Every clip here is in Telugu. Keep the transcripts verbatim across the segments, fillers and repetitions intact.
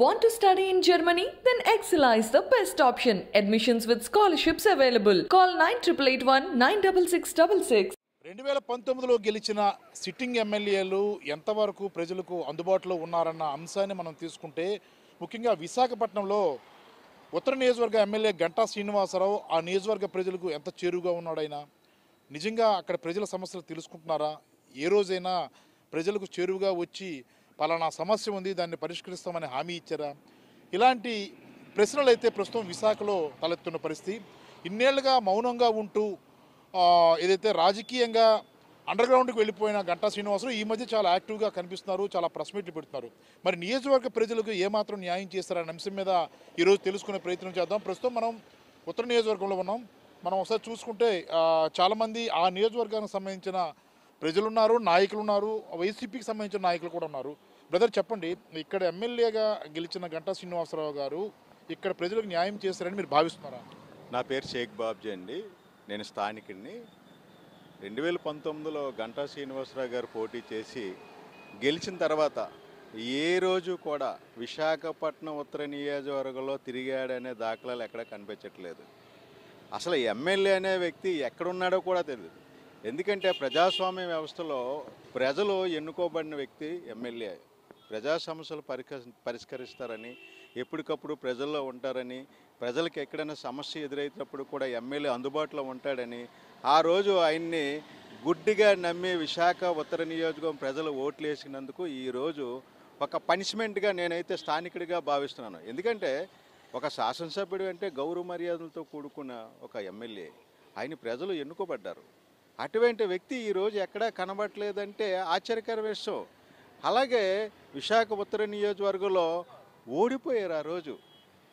Want to study in Germany? Then Excella is the best option. Admissions with scholarships available. Call nine eight eight one nine six six six six. two thousand nineteen లో గెలిచిన సిట్టింగ్ ఎమ్మెల్యేలు ఎంతవరకు ప్రజలకు అందుబాటులో ఉన్నారన్న అంశాన్ని మనం తీసుకుంటే ముఖ్యంగా విశాఖపట్నంలో ఉత్తర నియోజకవర్గ ఎమ్మెల్యే గంటా శ్రీనివాసరావు ఆ నియోజకవర్గ ప్రజలకు ఎంత చేరువుగా ఉన్నాడు ఆయన నిజంగా అక్కడ ప్రజల సమస్యలు తెలుసుకుంటున్నారా ఏ రోజైనా ప్రజలకు చేరువుగా వచ్చి పలానా సమస్య ఉంది దాన్ని పరిష్కరిస్తామని హామీ ఇచ్చారా ఇలాంటి ప్రశ్నలు అయితే ప్రస్తుతం విశాఖలో తలెత్తున్న పరిస్థితి ఇన్నేళ్లుగా మౌనంగా ఉంటూ ఏదైతే రాజకీయంగా అండర్ గ్రౌండ్కి వెళ్ళిపోయిన గంటా శ్రీనివాసరావు ఈ మధ్య చాలా యాక్టివ్గా కనిపిస్తున్నారు చాలా ప్రెస్ మీట్లు పెడుతున్నారు మరి నియోజకవర్గ ప్రజలకు ఏమాత్రం న్యాయం చేస్తారనే అంశం మీద ఈరోజు తెలుసుకునే ప్రయత్నం చేద్దాం ప్రస్తుతం మనం ఉత్తర నియోజకవర్గంలో ఉన్నాం మనం ఒకసారి చూసుకుంటే చాలామంది ఆ నియోజకవర్గానికి సంబంధించిన ప్రజలున్నారు నాయకులు ఉన్నారు వైసీపీకి సంబంధించిన నాయకులు కూడా ఉన్నారు బ్రదర్ చెప్పండి ఇక్కడ ఎమ్మెల్యేగా గెలిచిన గంటా శ్రీనివాసరావు గారు ఇక్కడ ప్రజలకు న్యాయం చేస్తారని మీరు భావిస్తున్నారా నా పేరు షేక్ బాబ్జీ అండి నేను స్థానికుడిని రెండు వేల పంతొమ్మిదిలో గంటా శ్రీనివాసరావు గారు పోటీ చేసి గెలిచిన తర్వాత ఏ రోజు కూడా విశాఖపట్నం ఉత్తర నియోజకవర్గంలో తిరిగాడనే దాఖలాలు ఎక్కడ కనిపించట్లేదు అసలు ఎమ్మెల్యే అనే వ్యక్తి ఎక్కడున్నాడో కూడా తెలియదు ఎందుకంటే ప్రజాస్వామ్య వ్యవస్థలో ప్రజలు ఎన్నుకోబడిన వ్యక్తి ఎమ్మెల్యే ప్రజా సమస్యలు పరిష్కరిస్తారని ఎప్పటికప్పుడు ప్రజల్లో ఉంటారని ప్రజలకు ఎక్కడైనా సమస్య ఎదురైనప్పుడు కూడా ఎమ్మెల్యే అందుబాటులో ఉంటాడని ఆ రోజు ఆయన్ని గుడ్డిగా నమ్మి విశాఖ ఉత్తర నియోజకవర్గం ప్రజలు ఓట్లు వేసినందుకు ఈరోజు ఒక పనిష్మెంట్గా నేనైతే స్థానికుడిగా భావిస్తున్నాను ఎందుకంటే ఒక శాసనసభ్యుడు అంటే గౌరవ మర్యాదలతో కూడుకున్న ఒక ఎమ్మెల్యే ఆయన ప్రజలు ఎన్నుకోబడ్డారు అటువంటి వ్యక్తి ఈరోజు ఎక్కడా కనబడట్లేదంటే ఆశ్చర్యకర విషయం అలాగే విశాఖ ఉత్తర నియోజకవర్గంలో ఓడిపోయారు ఆ రోజు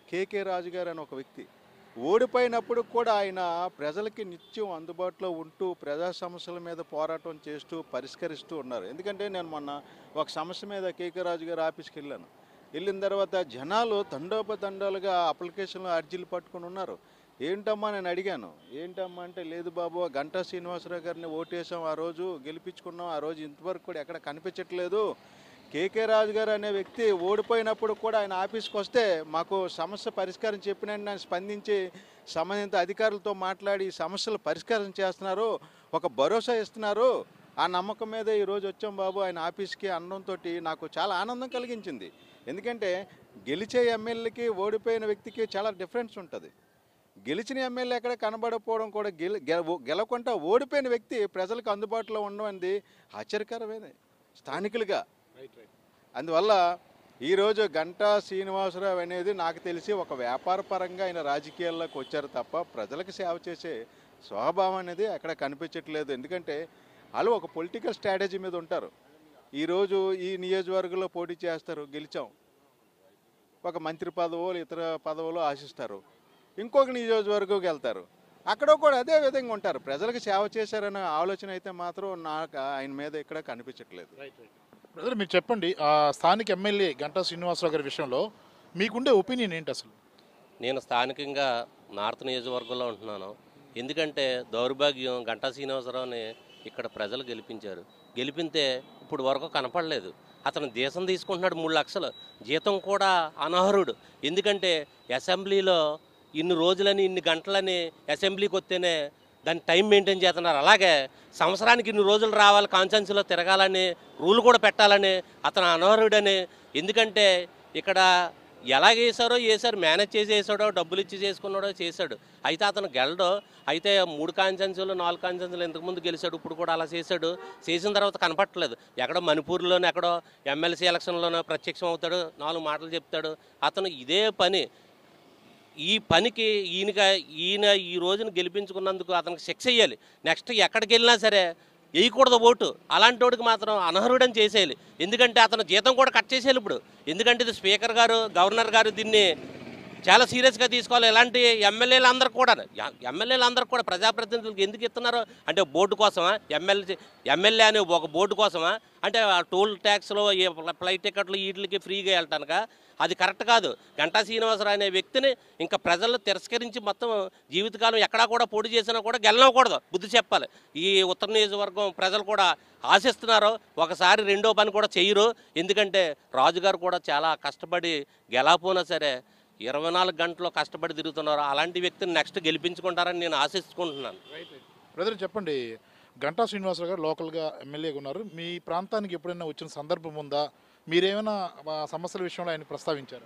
కే కే రాజు గారు అని ఒక వ్యక్తి ఓడిపోయినప్పుడు కూడా ఆయన ప్రజలకి నిత్యం అందుబాటులో ఉంటూ ప్రజా సమస్యల మీద పోరాటం చేస్తూ పరిష్కరిస్తూ ఉన్నారు ఎందుకంటే నేను మొన్న ఒక సమస్య మీద కే కే రాజు గారు ఆఫీస్కి వెళ్ళాను వెళ్ళిన తర్వాత జనాలు తండోపతండాలుగా అప్లికేషన్లు అర్జీలు పట్టుకుని ఉన్నారు ఏంటమ్మా నేను అడిగాను ఏంటమ్మా అంటే లేదు బాబు గంటా శ్రీనివాసరావు గారిని ఓటేసాం ఆ రోజు గెలిపించుకున్నాం ఆ రోజు ఇంతవరకు కూడా ఎక్కడ కనిపించట్లేదు కే కే రాజు గారు అనే వ్యక్తి ఓడిపోయినప్పుడు కూడా ఆయన ఆఫీస్కి వస్తే మాకు సమస్య పరిష్కారం చెప్పినండి ఆయన స్పందించి సంబంధిత అధికారులతో మాట్లాడి సమస్యలు పరిష్కారం చేస్తున్నారు ఒక భరోసా ఇస్తున్నారు ఆ నమ్మకం మీద ఈరోజు వచ్చాం బాబు ఆయన ఆఫీస్కి అనడంతో నాకు చాలా ఆనందం కలిగించింది ఎందుకంటే గెలిచే ఎమ్మెల్యేకి ఓడిపోయిన వ్యక్తికి చాలా డిఫరెన్స్ ఉంటుంది గెలిచిన ఎమ్మెల్యే ఎక్కడ కనబడకపోవడం కూడా గెలి గెలవకుండా ఓడిపోయిన వ్యక్తి ప్రజలకు అందుబాటులో ఉండడం అనేది ఆశ్చర్యకరమైనది స్థానికులుగా అందువల్ల ఈరోజు గంటా శ్రీనివాసరావు అనేది నాకు తెలిసి ఒక వ్యాపార పరంగా ఆయన రాజకీయాల్లోకి వచ్చారు తప్ప ప్రజలకు సేవ చేసే స్వభావం అనేది అక్కడ కనిపించట్లేదు ఎందుకంటే వాళ్ళు ఒక పొలిటికల్ స్ట్రాటజీ మీద ఉంటారు ఈరోజు ఈ నియోజకవర్గంలో పోటీ చేస్తారు గెలిచాం ఒక మంత్రి పదవులు ఇతర పదవులు ఆశిస్తారు ఇంకొక నియోజకవర్గంకి వెళ్తారు అక్కడ కూడా అదే విధంగా ఉంటారు ప్రజలకు సేవ చేశారనే ఆలోచన అయితే మాత్రం నాకు ఆయన మీద ఇక్కడ కనిపించట్లేదు బ్రదర్ మీరు చెప్పండి స్థానిక ఎమ్మెల్యే గంటా శ్రీనివాసరావు గారి విషయంలో మీకుండే ఒపీనియన్ ఏంటి అసలు నేను స్థానికంగా నార్త్ నియోజకవర్గంలో ఉంటున్నాను ఎందుకంటే దౌర్భాగ్యం గంటా శ్రీనివాసరావుని ఇక్కడ ప్రజలు గెలిపించారు గెలిపితే ఇప్పుడు వరకు కనపడలేదు అతను దేశం తీసుకుంటున్నాడు మూడు లక్షలు జీతం కూడా అనర్హుడు ఎందుకంటే అసెంబ్లీలో ఇన్ని రోజులని ఇన్ని గంటలని అసెంబ్లీకి వస్తేనే దాన్ని టైం మెయింటైన్ చేస్తున్నారు అలాగే సంవత్సరానికి ఇన్ని రోజులు రావాలి కాన్స్టెన్సీలో తిరగాలని రూల్ కూడా పెట్టాలని అతను అనర్హుడని ఎందుకంటే ఇక్కడ ఎలా చేశారో చేశారు మేనేజ్ చేసి చేసాడో డబ్బులు ఇచ్చి చేసుకున్నాడో చేశాడు అయితే అతను గెలడో అయితే మూడు కాన్స్టెన్సీలు నాలుగు కాన్స్టెన్సీలు ఇంతకుముందు గెలిచాడు ఇప్పుడు కూడా అలా చేశాడు చేసిన తర్వాత కనపట్టలేదు ఎక్కడో మణిపూర్లోనే ఎక్కడో ఎమ్మెల్సీ ఎలక్షన్లోనో ప్రత్యక్షం అవుతాడు నాలుగు మాటలు చెప్తాడు అతను ఇదే పని ఈ పనికి ఈయనక ఈయన ఈ రోజును గెలిపించుకున్నందుకు అతనికి శిక్ష వేయాలి నెక్స్ట్ ఎక్కడికి వెళ్ళినా సరే వేయకూడదు ఓటు అలాంటి వాడికి మాత్రం అనర్హుడని చేసేయాలి ఎందుకంటే అతను జీతం కూడా కట్ చేసేయాలి ఇప్పుడు ఎందుకంటే ఇది స్పీకర్ గారు గవర్నర్ గారు దీన్ని చాలా సీరియస్గా తీసుకోవాలి. ఇలాంటి ఎమ్మెల్యేలు అందరూ కూడా ఎమ్మెల్యేలు అందరూ కూడా ప్రజాప్రతినిధులకు ఎందుకు ఇస్తున్నారు అంటే బోర్డు కోసమా? ఎమ్మెల్యే ఎమ్మెల్యే అనే ఒక బోర్డు కోసమా? అంటే టోల్ ట్యాక్స్లో ఫ్లైట్ టికెట్లు వీటికి ఫ్రీగా వెళ్ళటానుక? అది కరెక్ట్ కాదు. గంటా శ్రీనివాసరావు అనే వ్యక్తిని ఇంకా ప్రజలు తిరస్కరించి మొత్తం జీవితకాలం ఎక్కడా కూడా పోటీ చేసినా కూడా గెలవకూడదు. బుద్ధి చెప్పాలి. ఈ ఉత్తర నియోజకవర్గం ప్రజలు కూడా ఆశిస్తున్నారు. ఒకసారి రెండో పని కూడా చేయరు. ఎందుకంటే రాజుగారు కూడా చాలా కష్టపడి గెలపోయినా సరే ఇరవై నాలుగు గంటలు కష్టపడి తిరుగుతున్నారు. అలాంటి వ్యక్తిని నెక్స్ట్ గెలిపించుకుంటారని నేను ఆశించుకుంటున్నాను. బ్రదర్ చెప్పండి, గంటా శ్రీనివాసరావు గారు లోకల్గా ఎమ్మెల్యేగా ఉన్నారు. మీ ప్రాంతానికి ఎప్పుడైనా వచ్చిన సందర్భం ఉందా? మీరేమైనా సమస్యల విషయంలో ఆయన ప్రస్తావించారు?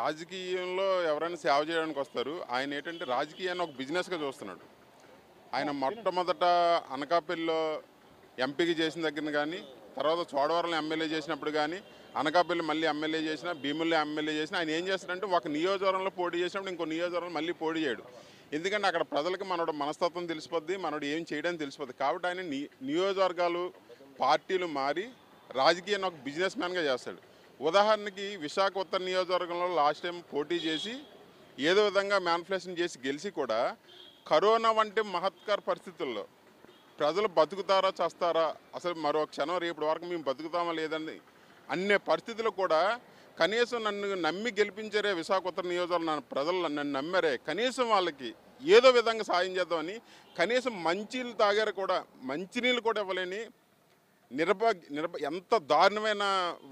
రాజకీయంలో ఎవరైనా సేవ చేయడానికి వస్తారు. ఆయన ఏంటంటే రాజకీయాన్ని ఒక బిజినెస్గా చూస్తున్నాడు. ఆయన మొట్టమొదట అనకాపల్లిలో ఎంపీకి చేసిన దగ్గర కానీ, తర్వాత చోడవరంలో ఎమ్మెల్యే చేసినప్పుడు కానీ, అనకాపల్లి మళ్ళీ ఎమ్మెల్యే చేసినా, భీముల్లో ఎమ్మెల్యే చేసినా ఆయన ఏం చేస్తాడంటే ఒక నియోజకవర్గంలో పోటీ చేసినప్పుడు ఇంకో నియోజకవర్గం మళ్ళీ పోటీ చేయడు. ఎందుకంటే అక్కడ ప్రజలకు మనోడు మనస్తత్వం తెలిసిపోద్ది, మనోడు ఏం చేయడానికి తెలిసిపోద్ది. కాబట్టి ఆయన నియోజకవర్గాలు పార్టీలు మారి రాజకీయాన్ని ఒక బిజినెస్ మ్యాన్గా చేస్తాడు. ఉదాహరణకి విశాఖ ఉత్తర నియోజకవర్గంలో లాస్ట్ టైం పోటీ చేసి ఏదో విధంగా మ్యానిఫెస్టేషన్ చేసి గెలిచి కూడా కరోనా వంటి మహత్కర పరిస్థితుల్లో ప్రజలు బతుకుతారా చస్తారా, అసలు మరో క్షణం రేపటి వరకు మేము బతుకుతామా లేదండి అనే పరిస్థితులు కూడా కనీసం నన్ను నమ్మి గెలిపించరే విశాఖ ఉత్తర నియోజకవర్గం ప్రజలు నన్ను నమ్మరే, కనీసం వాళ్ళకి ఏదో విధంగా సాయం చేద్దామని కనీసం మంచినీళ్ళు తాగారు కూడా మంచినీళ్ళు కూడా ఇవ్వలేని నిర్భ నిర్భ ఎంత దారుణమైన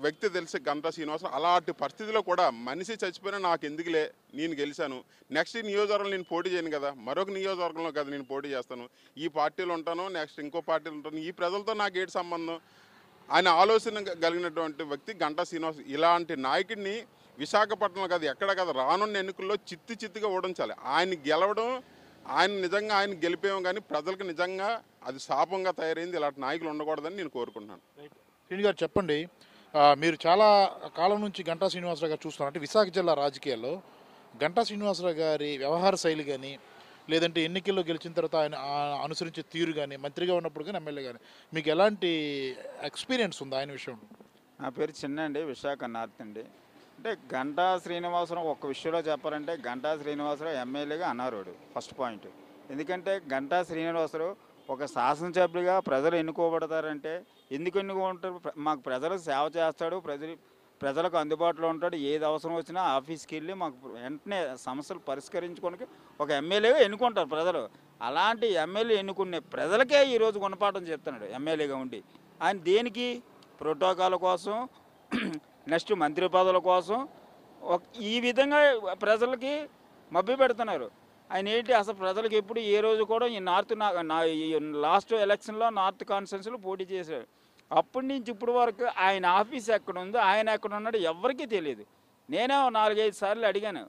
వ్యక్తి తెలిసి గంటా శ్రీనివాసరావు. అలాంటి పరిస్థితిలో కూడా మనిషి చచ్చిపోయినా నాకు ఎందుకులే, నేను గెలిచాను, నెక్స్ట్ నియోజకవర్గంలో నేను పోటీ చేయను కదా, మరొక నియోజకవర్గంలో కదా నేను పోటీ చేస్తాను, ఈ పార్టీలో ఉంటాను, నెక్స్ట్ ఇంకో పార్టీలో ఉంటాను, ఈ ప్రజలతో నాకు ఏంటి సంబంధం ఆయన ఆలోచన కలిగినటువంటి వ్యక్తి గంటా శ్రీనివాసరావు. ఇలాంటి నాయకుడిని విశాఖపట్నంలో కాదు ఎక్కడ కాదు రానున్న ఎన్నికల్లో చిత్తి చిత్తిగా ఓడించాలి. ఆయన గెలవడం ఆయన నిజంగా ఆయన గెలిపేమో కానీ ప్రజలకు నిజంగా అది శాపంగా తయారైంది. ఇలాంటి నాయకులు ఉండకూడదని నేను కోరుకుంటున్నాను. శ్రీని గారు చెప్పండి, మీరు చాలా కాలం నుంచి గంటా శ్రీనివాసరావు గారు చూస్తున్నారు. అంటే విశాఖ జిల్లా రాజకీయాల్లో గంటా శ్రీనివాసరావు గారి వ్యవహార శైలి కానీ, లేదంటే ఎన్నికల్లో గెలిచిన తర్వాత ఆయన అనుసరించే తీరు కానీ, మంత్రిగా ఉన్నప్పుడు కానీ, ఎమ్మెల్యే కానీ, మీకు ఎలాంటి ఎక్స్పీరియన్స్ ఉంది ఆయన విషయంలో? నా పేరు చిన్న అండి, విశాఖ నార్త్ అండి. అంటే గంటా శ్రీనివాసరావు ఒక్క విషయంలో చెప్పాలంటే గంటా శ్రీనివాసరావు ఎమ్మెల్యేగా అనారోడు ఫస్ట్ పాయింట్. ఎందుకంటే గంటా శ్రీనివాసరావు ఒక శాసనసభ్యులుగా ప్రజలు ఎన్నుకోబడతారంటే ఎందుకు ఎన్నుకుంటారు? మాకు ప్రజలకు సేవ చేస్తాడు, ప్రజలు ప్రజలకు అందుబాటులో ఉంటాడు, ఏది అవసరం వచ్చినా ఆఫీస్కి వెళ్ళి మాకు వెంటనే సమస్యలు పరిష్కరించుకోవడానికి ఒక ఎమ్మెల్యేగా ఎన్నుకుంటారు ప్రజలు. అలాంటి ఎమ్మెల్యే ఎన్నుకునే ప్రజలకే ఈరోజు గుణపాఠం చెప్తున్నాడు ఎమ్మెల్యేగా ఉండి. ఆయన దేనికి? ప్రోటోకాల్ కోసం, నెక్స్ట్ మంత్రి పదవుల కోసం ఈ విధంగా ప్రజలకి మభ్య పెడుతున్నారు. ఆయన ఏంటి అసలు ప్రజలకు ఎప్పుడు ఏ రోజు కూడా ఈ నార్త్ నా లాస్ట్ ఎలక్షన్లో నార్త్ కాన్స్టిట్యున్సీలో పోటీ చేశారు. అప్పటి నుంచి ఇప్పుడు వరకు ఆయన ఆఫీస్ ఎక్కడ ఉందో ఆయన ఎక్కడ ఉన్నాడో ఎవరికీ తెలియదు. నేనే నాలుగైదు సార్లు అడిగాను,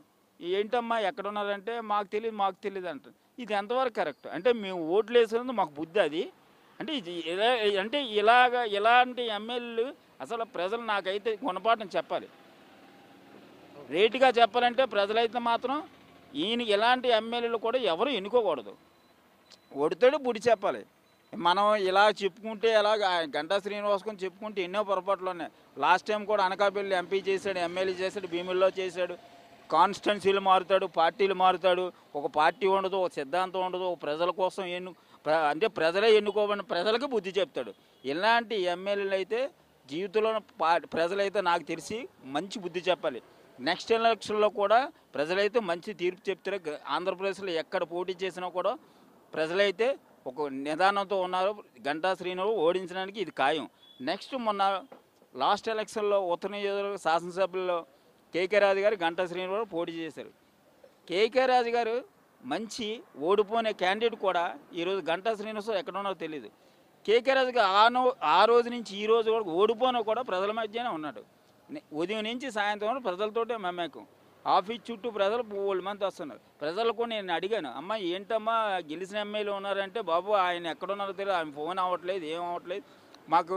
ఏంటమ్మా ఎక్కడ ఉన్నారంటే మాకు తెలియదు మాకు తెలియదు అంట. ఇది ఎంతవరకు కరెక్ట్? అంటే మేము ఓట్లు వేసినందు మాకు బుద్ధి అది అంటే ఇలా అంటే ఇలాగ ఇలాంటి ఎమ్మెల్యేలు అసలు ప్రజలు నాకైతే గుణపాఠం చెప్పాలి. రేటుగా చెప్పాలంటే ప్రజలైతే మాత్రం ఈయన ఇలాంటి ఎమ్మెల్యేలు కూడా ఎవరు ఎన్నుకోకూడదు. ఓడితోడు బుడి చెప్పాలి. మనం ఇలా చెప్పుకుంటే ఎలాగ గంటా శ్రీనివాసరావు చెప్పుకుంటే ఎన్నో పొరపాట్లు ఉన్నాయి. లాస్ట్ టైం కూడా అనకాపల్లి ఎంపీ చేశాడు, ఎమ్మెల్యే చేశాడు, భీముల్లో చేశాడు. కాన్స్టిట్యున్సీలు మారుతాడు, పార్టీలు మారుతాడు. ఒక పార్టీ ఉండదు, ఒక సిద్ధాంతం ఉండదు, ఒక ప్రజల కోసం ఎన్ను అంటే ప్రజలే ఎన్నుకోవాలని ప్రజలకు బుద్ధి చెప్తాడు. ఇలాంటి ఎమ్మెల్యేలు అయితే జీవితంలో పా ప్రజలైతే నాకు తెలిసి మంచి బుద్ధి చెప్పాలి. నెక్స్ట్ ఎలక్షన్లో కూడా ప్రజలైతే మంచి తీర్పు చెప్తారు. ఆంధ్రప్రదేశ్లో ఎక్కడ పోటీ చేసినా కూడా ప్రజలైతే ఒక నిదానంతో ఉన్నారు. గంటా శ్రీనివాసరావు ఓడించడానికి ఇది ఖాయం. నెక్స్ట్ మొన్న లాస్ట్ ఎలక్షన్లో ఉత్తర నియోజకవర్గ శాసనసభ్యుల్లో కే కే రాజు గారు గంటా శ్రీనివాసరావు పోటీ చేశారు. కే కే రాజు గారు మంచి ఓడిపోయిన క్యాండిడేట్ కూడా ఈరోజు గంటా శ్రీనివాసరావు ఎక్కడున్నా తెలియదు. కే కే రాజు గారు ఆ రోజు నుంచి ఈ రోజు వరకు ఓడిపోయినా కూడా ప్రజల మధ్యనే ఉన్నాడు. ఉదయం నుంచి సాయంత్రం వరకు ప్రజలతోటే మమేకం. ఆఫీస్ చుట్టూ ప్రజలు మూడు మంది వస్తున్నారు. ప్రజలకు నేను అడిగాను, అమ్మ ఏంటమ్మా గెలిచిన ఎమ్మెల్యేలు ఉన్నారంటే బాబు ఆయన ఎక్కడున్నారో తెలియదు, ఆయన ఫోన్ అవ్వట్లేదు, ఏం అవ్వట్లేదు, మాకు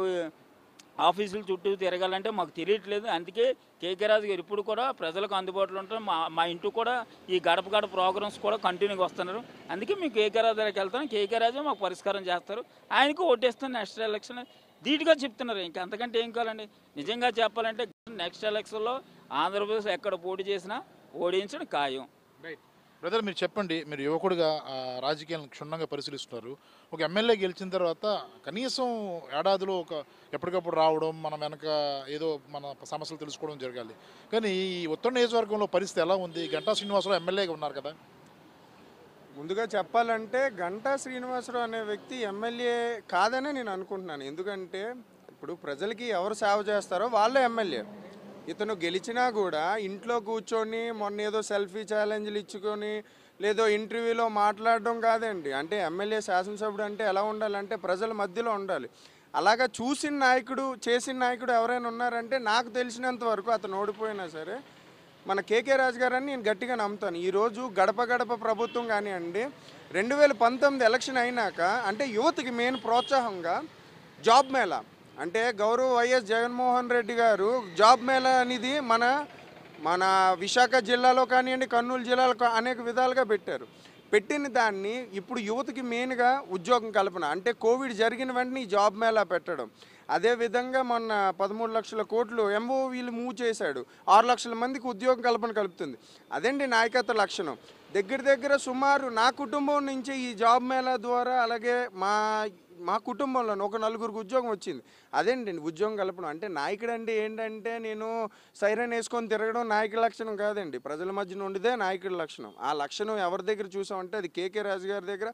ఆఫీసులు చుట్టూ తిరగాలంటే మాకు తెలియట్లేదు. అందుకే కే కే రాజు గారు ఇప్పుడు కూడా ప్రజలకు అందుబాటులో ఉంటారు. మా మా ఇంటికి కూడా ఈ గడప గడప ప్రోగ్రామ్స్ కూడా కంటిన్యూగా వస్తున్నారు. అందుకే మేము కే కే రాజు దగ్గరికి వెళ్తాను, కే కే రాజు మాకు పరిష్కారం చేస్తారు, ఆయనకు ఓటేస్తాను నెక్స్ట్ ఎలక్షన్ ధీటుగా చెప్తున్నారు. ఇంకా అంతకంటే ఏం కావాలండి? నిజంగా చెప్పాలంటే నెక్స్ట్ ఎలక్షన్లో ఆంధ్రప్రదేశ్లో ఎక్కడ పోటీ చేసినా ఓడించడం ఖాయం. రైట్ బ్రదర్, మీరు చెప్పండి, మీరు యువకుడిగా రాజకీయాలను క్షుణ్ణంగా పరిశీలిస్తున్నారు. ఒక ఎమ్మెల్యే గెలిచిన తర్వాత కనీసం ఏడాదిలో ఒక ఎప్పటికప్పుడు రావడం, మనం వెనక ఏదో మన సమస్యలు తెలుసుకోవడం జరగాలి. కానీ ఈ ఉత్తర నియోజకవర్గంలో పరిస్థితి ఎలా ఉంది? గంటా శ్రీనివాసరావు ఎమ్మెల్యేగా ఉన్నారు కదా. ముందుగా చెప్పాలంటే గంటా శ్రీనివాసరావు అనే వ్యక్తి ఎమ్మెల్యే కాదనే నేను అనుకుంటున్నాను. ఎందుకంటే ఇప్పుడు ప్రజలకి ఎవరు సేవ చేస్తారో వాళ్ళే ఎమ్మెల్యే. ఇతను గెలిచినా కూడా ఇంట్లో కూర్చొని మొన్న ఏదో సెల్ఫీ ఛాలెంజ్లు ఇచ్చుకొని లేదో ఇంటర్వ్యూలో మాట్లాడడం కాదండి. అంటే ఎమ్మెల్యే శాసనసభ్యుడు అంటే ఎలా ఉండాలంటే ప్రజల మధ్యలో ఉండాలి. అలాగా చూసిన నాయకుడు చేసిన నాయకుడు ఎవరైనా ఉన్నారంటే నాకు తెలిసినంత వరకు అతను ఓడిపోయినా సరే మన కేకే రాజ్ గారని నేను గట్టిగా నమ్ముతాను. ఈరోజు గడప గడప ప్రభుత్వం కానివ్వండి, రెండు వేల పంతొమ్మిది ఎలక్షన్ అయినాక అంటే యువతకి మెయిన్ ప్రోత్సాహంగా జాబ్ మేళా, అంటే గౌరవ వైఎస్ జగన్మోహన్ రెడ్డి గారు జాబ్ మేళా అనేది మన మన విశాఖ జిల్లాలో కానివ్వండి, కర్నూలు జిల్లాలో అనేక విధాలుగా పెట్టారు. పెట్టిన దాన్ని ఇప్పుడు యువతకి మెయిన్గా ఉద్యోగం కల్పన, అంటే కోవిడ్ జరిగిన వెంటనే ఈ జాబ్ మేళా పెట్టడం. అదేవిధంగా మొన్న పదమూడు లక్షల కోట్లు ఎంఓవీలు మూవ్ చేశాడు, ఆరు లక్షల మందికి ఉద్యోగం కల్పన కలుపుతుంది. అదండి నాయకత్వ లక్షణం. దగ్గర దగ్గర సుమారు నా కుటుంబం నుంచి ఈ జాబ్ మేళా ద్వారా అలాగే మా మా కుటుంబంలో ఒక నలుగురికి ఉద్యోగం వచ్చింది. అదేంటి ఉద్యోగం కల్పడం అంటే నాయకుడు అంటే ఏంటంటే నేను సైరన్ వేసుకొని తిరగడం నాయకుడి లక్షణం కాదండి, ప్రజల మధ్యన ఉండిదే నాయకుడి లక్షణం. ఆ లక్షణం ఎవరి దగ్గర చూసామంటే అది కేకే రాజు గారి దగ్గర,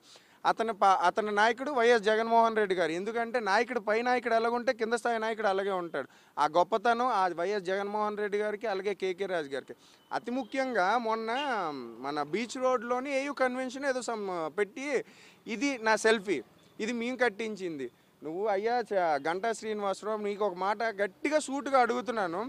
అతని పా అతని నాయకుడు వైఎస్ జగన్మోహన్ రెడ్డి గారు. ఎందుకంటే నాయకుడు పై నాయకుడు ఎలాగుంటే కింద స్థాయి నాయకుడు అలాగే ఉంటాడు. ఆ గొప్పతనం ఆ వైఎస్ జగన్మోహన్ రెడ్డి గారికి అలాగే కేకే రాజు గారికి. అతి ముఖ్యంగా మొన్న మన బీచ్ రోడ్లోని ఏయూ కన్వెన్షన్ ఏదో సమ్ పెట్టి ఇది నా సెల్ఫీ, ఇది మేము కట్టించింది. నువ్వు అయ్యా గంటా శ్రీనివాసరావు నీకు ఒక మాట గట్టిగా సూటుగా అడుగుతున్నాను,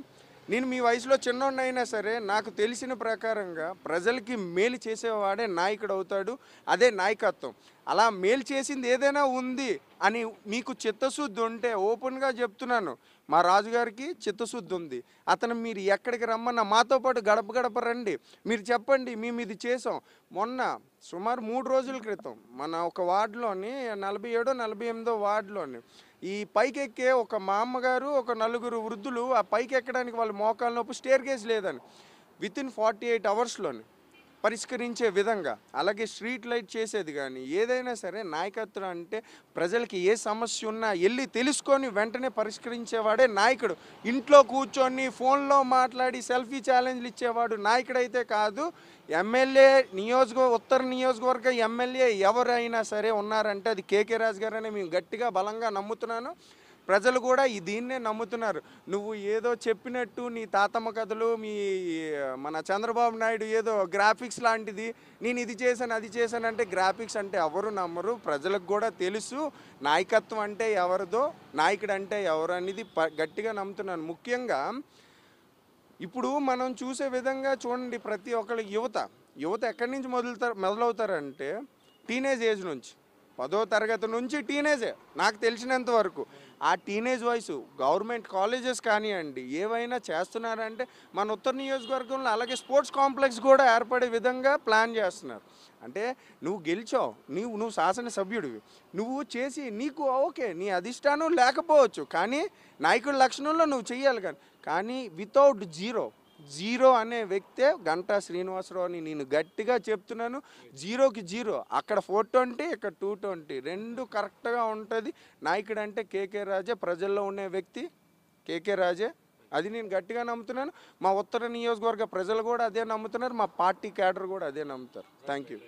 నేను మీ వయసులో చిన్నోడిని అయినా సరే నాకు తెలిసిన ప్రకారంగా ప్రజలకి మేలు చేసేవాడే నాయకుడు అవుతాడు, అదే నాయకత్వం. అలా మేలు చేసింది ఏదైనా ఉంది అని మీకు చిత్తశుద్ధి ఉంటే ఓపెన్గా చెప్తున్నాను, మా రాజుగారికి చిత్తశుద్ధి ఉంది. అతను మీరు ఎక్కడికి రమ్మన్నా మాతో పాటు గడప గడప రండి, మీరు చెప్పండి మేము ఇది చేసాం. మొన్న సుమారు మూడు రోజుల క్రితం మన ఒక వార్డులోని నలభై ఏడో నలభై ఎనిమిదో వార్డులోని ఈ పైకెక్కే ఒక మా అమ్మగారు ఒక నలుగురు వృద్ధులు ఆ పైకి ఎక్కడానికి వాళ్ళ మోకాల నొప్పి, స్టేర్ కేజ్ లేదని విత్ ఇన్ ఫార్టీ ఎయిట్ అవర్స్లోని పరిష్కరించే విధంగా అలాగే స్ట్రీట్ లైట్ చేసేది. కానీ ఏదైనా సరే నాయకత్వం అంటే ప్రజలకి ఏ సమస్య ఉన్నా వెళ్ళి తెలుసుకొని వెంటనే పరిష్కరించేవాడే నాయకుడు. ఇంట్లో కూర్చొని ఫోన్లో మాట్లాడి సెల్ఫీ ఛాలెంజ్లు ఇచ్చేవాడు నాయకుడైతే కాదు. ఎమ్మెల్యే నియోజక ఉత్తర నియోజకవర్గ ఎమ్మెల్యే ఎవరైనా సరే ఉన్నారంటే అది కేకే రాజు గారని మేము గట్టిగా బలంగా నమ్ముతున్నాను. ప్రజలు కూడా ఈ దీన్నే నమ్ముతున్నారు. నువ్వు ఏదో చెప్పినట్టు నీ తాతమ్మ కథలు, మీ మన చంద్రబాబు నాయుడు ఏదో గ్రాఫిక్స్ లాంటిది, నేను ఇది చేశాను అది చేశాను అంటే గ్రాఫిక్స్ అంటే ఎవరు నమ్మరు. ప్రజలకు కూడా తెలుసు నాయకత్వం అంటే ఎవరిదో, నాయకుడు అంటే ఎవరు అనేది గట్టిగా నమ్ముతున్నాను. ముఖ్యంగా ఇప్పుడు మనం చూసే విధంగా చూడండి, ప్రతి ఒక్కళ్ళ యువత యువత ఎక్కడి నుంచి మొదలుతారు మొదలవుతారంటే టీనేజ్ ఏజ్ నుంచి, పదో తరగతి నుంచి టీనేజే నాకు తెలిసినంత వరకు. ఆ టీనేజ్ వయసు గవర్నమెంట్ కాలేజెస్ కానివ్వండి ఏవైనా చేస్తున్నారంటే మన ఉత్తర నియోజకవర్గంలో అలాగే స్పోర్ట్స్ కాంప్లెక్స్ కూడా ఏర్పడే విధంగా ప్లాన్ చేస్తున్నారు. అంటే నువ్వు గెలిచావు, నీవు నువ్వు శాసనసభ్యుడివి, నువ్వు చేసి నీకు ఓకే నీ అధిష్టానం లేకపోవచ్చు కానీ నాయకుడి లక్షణంలో నువ్వు చెయ్యాలి. కానీ కానీ వితౌట్ జీరో జీరో అనే వ్యక్తే గంటా శ్రీనివాసరావు అని నేను గట్టిగా చెప్తున్నాను. జీరోకి జీరో, అక్కడ ఫోర్ ట్వంటీ ఇక్కడ టూ ట్వంటీ రెండు కరెక్ట్గా ఉంటుంది. నాయకుడు అంటే కేకే రాజే, ప్రజల్లో ఉండే వ్యక్తి కేకే రాజే, అది నేను గట్టిగా నమ్ముతున్నాను. మా ఉత్తర నియోజకవర్గ ప్రజలు కూడా అదే నమ్ముతున్నారు, మా పార్టీ క్యాడర్ కూడా అదే నమ్ముతారు. Thank you.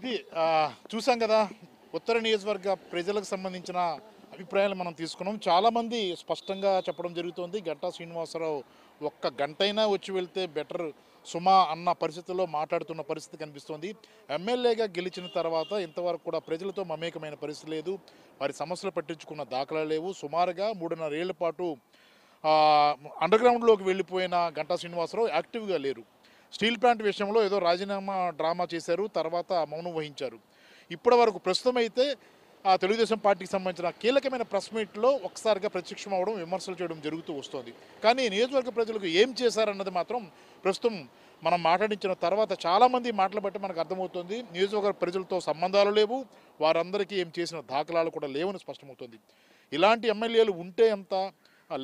ఇది చూసాం కదా ఉత్తర నియోజకవర్గ ప్రజలకు సంబంధించిన అభిప్రాయాలు మనం తీసుకున్నాం. చాలామంది స్పష్టంగా చెప్పడం జరుగుతుంది గంటా శ్రీనివాసరావు ఒక్క గంట అయినా వచ్చి వెళ్తే బెటర్ సుమా అన్న పరిస్థితుల్లో మాట్లాడుతున్న పరిస్థితి కనిపిస్తోంది. ఎమ్మెల్యేగా గెలిచిన తర్వాత ఇంతవరకు కూడా ప్రజలతో మమేకమైన పరిస్థితి లేదు, వారి సమస్యలు పట్టించుకున్న దాఖలా లేవు. సుమారుగా మూడున్నర ఏళ్ల పాటు అండర్గ్రౌండ్లోకి వెళ్ళిపోయిన గంటా శ్రీనివాసరావు యాక్టివ్గా లేరు. స్టీల్ ప్లాంట్ విషయంలో ఏదో రాజీనామా డ్రామా చేశారు, తర్వాత మౌనం వహించారు. ఇప్పటి వరకు ప్రస్తుతం అయితే ఆ తెలుగుదేశం పార్టీకి సంబంధించిన కీలకమైన ప్రెస్ మీట్లో ఒకసారిగా ప్రత్యక్షం అవడం, విమర్శలు చేయడం జరుగుతూ వస్తుంది. కానీ నియోజకవర్గ ప్రజలకు ఏం చేశారన్నది మాత్రం ప్రస్తుతం మనం మాట్లాడించిన తర్వాత చాలామంది మాటలు బట్టి మనకు అర్థమవుతుంది. నియోజకవర్గ ప్రజలతో సంబంధాలు లేవు, వారందరికీ ఏం చేసిన దాఖలాలు కూడా లేవని స్పష్టమవుతుంది. ఇలాంటి ఎమ్మెల్యేలు ఉంటే ఎంత,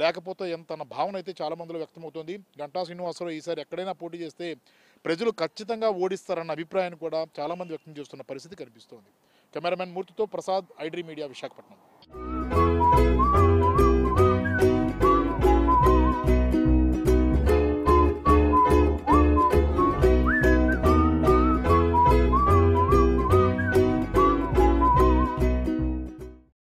లేకపోతే ఎంత భావన అయితే చాలా మందిలో వ్యక్తమవుతోంది. గంటా శ్రీనివాసరావు ఈసారి ఎక్కడైనా పోటీ చేస్తే ప్రజలు ఖచ్చితంగా ఓడిస్తారన్న అభిప్రాయాన్ని కూడా చాలామంది వ్యక్తం చేస్తున్న పరిస్థితి కనిపిస్తోంది. కెమెరామెన్ మూర్తితో Prasad, I Dream Media, Visakhapatnam.